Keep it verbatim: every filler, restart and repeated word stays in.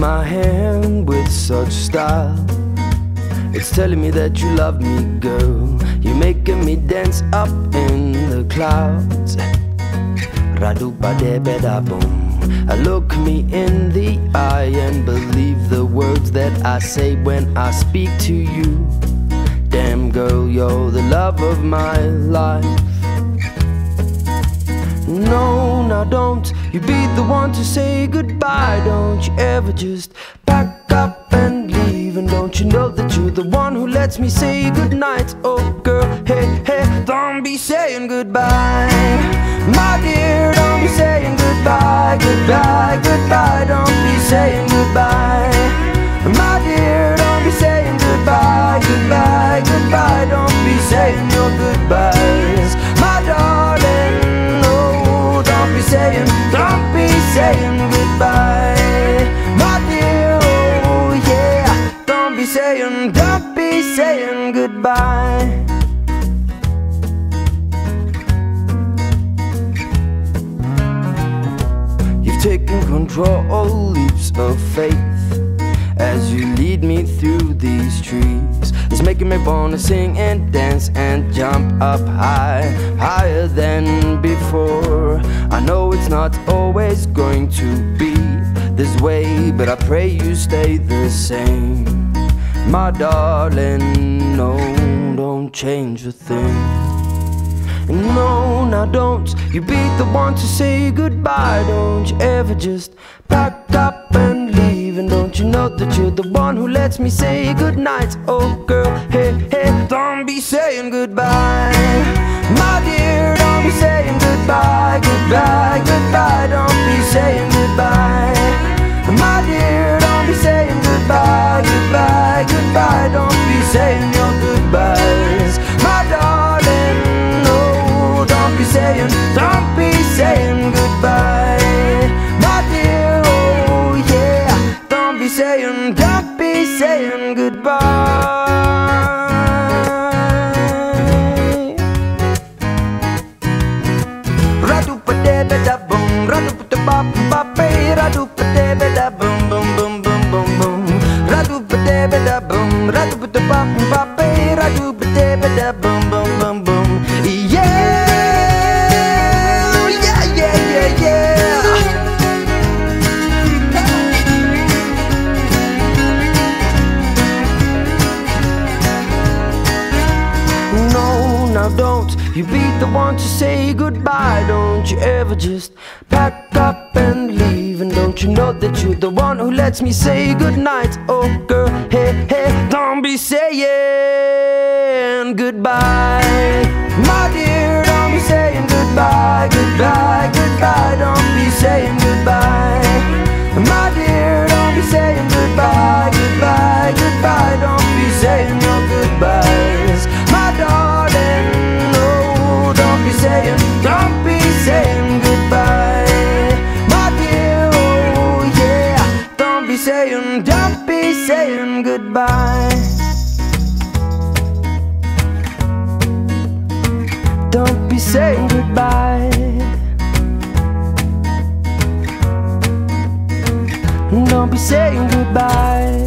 my hand with such style. It's telling me that you love me, girl. You're making me dance up in the clouds. I look me in the eye and believe the words that I say when I speak to you. Damn girl, you're the love of my life. No, now don't you be the one to say goodbye. Don't you ever just pack up and leave. And don't you know that you're the one who lets me say goodnight? Oh girl, hey, hey, don't be saying goodbye. My dear, don't be saying goodbye. Goodbye, goodbye, don't be saying goodbye. My dear, don't be saying goodbye. Goodbye, goodbye, don't be saying your goodbyes. My darling, oh, don't be saying, don't be saying goodbye. My dear, oh yeah, don't be saying, don't be saying goodbye. Taking control, leaps of faith, as you lead me through these trees. It's making me wanna sing and dance and jump up high, higher than before. I know it's not always going to be this way, but I pray you stay the same. My darling, no, don't change a thing. No, now don't you be the one to say goodbye. Don't you ever just pack up and leave. And don't you know that you're the one who lets me say goodnight? Oh girl, hey, hey, don't be saying goodbye. My dear, don't be saying goodbye. Goodbye, goodbye, don't be saying goodbye. My dear, don't be saying goodbye. Goodbye, goodbye, don't be saying your goodbyes. My darling, don't be saying, don't be saying goodbye. My dear, oh yeah, don't be saying, don't be saying goodbye. Radu pade beda boom, radu pade bap bap bap, radu pade beda boom boom boom boom boom boom, radu pade beda boom, radu pade bap bap bap, radu pade beda boom boom boom boom. Yeah. Don't you be the one to say goodbye. Don't you ever just pack up and leave. And don't you know that you're the one who lets me say goodnight? Oh girl, hey, hey, don't be saying goodbye. My dear, don't be saying goodbye. Goodbye, goodbye, don't be saying goodbye. My dear, don't be saying goodbye. Goodbye, goodbye, don't be saying your goodbyes. My darling, don't be saying, don't be saying goodbye. My dear, oh yeah, don't be saying, don't be saying goodbye. Don't be saying goodbye. Don't be saying goodbye.